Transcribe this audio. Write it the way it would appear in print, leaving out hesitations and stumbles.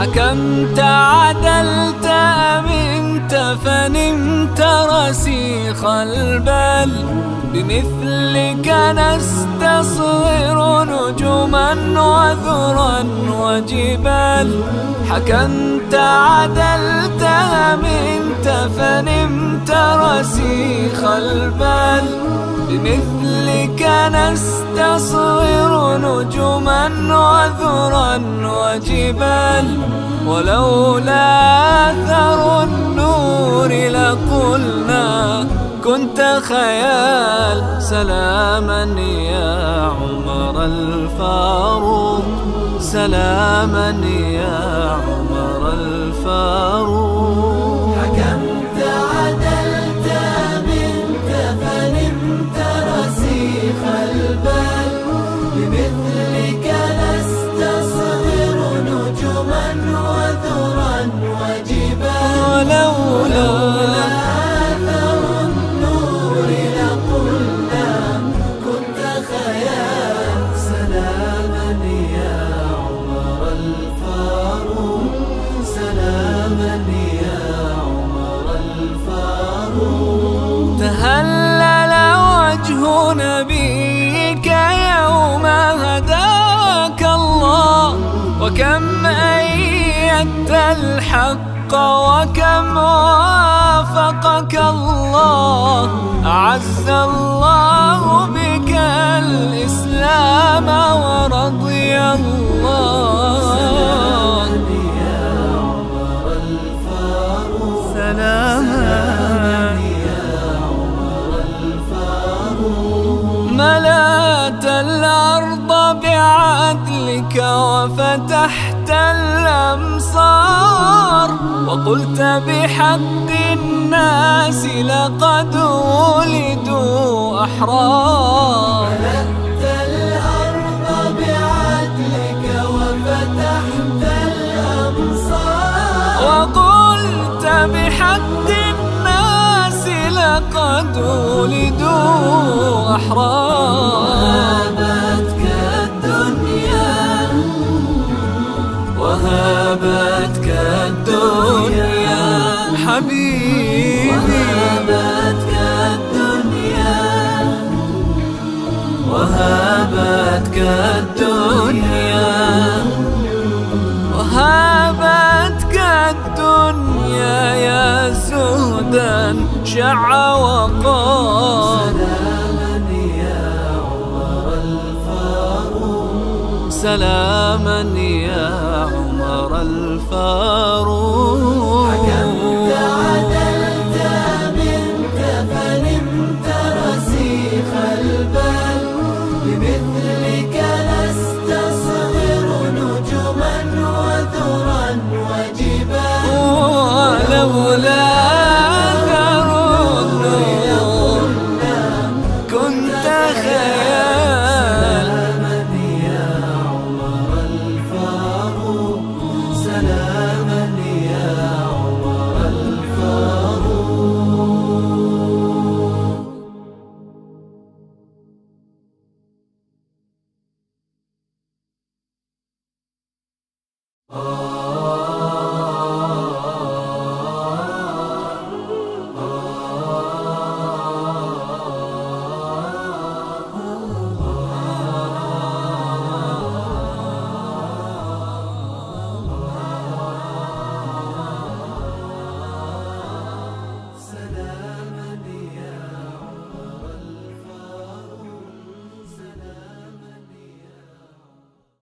حكمت عدلت أمنت فنمت رسيخ البال. بمثلك نستصغر نجما وذرا وجبال. حكمت عدلت أمنت فنمت رسيخ البال. بمثلك نستصغر نجما وذرا وجبال. ولولا أثر النور لقلنا كنت خيال. سلاما يا عمر الفاروق، سلاما يا عمر الفاروق. حكمت عدلت منك فنمت رسيخ البال. بمثلك نستصغر نجما وذرا وجبال. ولولا أثر النور لقلنا كنت خيال. سلاما يا عمر الفاروق، سلاما يا عمر الفاروق. تهلل وجه نبيك يوم هداك الله. وكم أيدت الحق وكم وافقك الله. أعز الله بك الإسلام ورضي الله. سلاما يا عمر الفاروق. ملأت الأرض بعدلك وفتحت الأمصار. وقلت بحق الناس لقد ولدوا أحرار. ملأت الأرض بعدلك وفتحت الأمصار. وقلت بحق الناس لقد ولدوا أحرار. وهابتك الدنيا حبيبي، وهابتك الدنيا، وهابتك الدنيا، وهابتك الدنيا يا زهدا شع وقار. سلاما يا عمر الفاروق، سلاما يا الفاروق. حكمت عدلت منك فنمت رسيخ البال. بمثلك نستصغر نجما وذرا وجبال. ولولا أثر النور كنت خيال. سلاما يا عمر الفاروق، سلاما يا عمر الفاروق.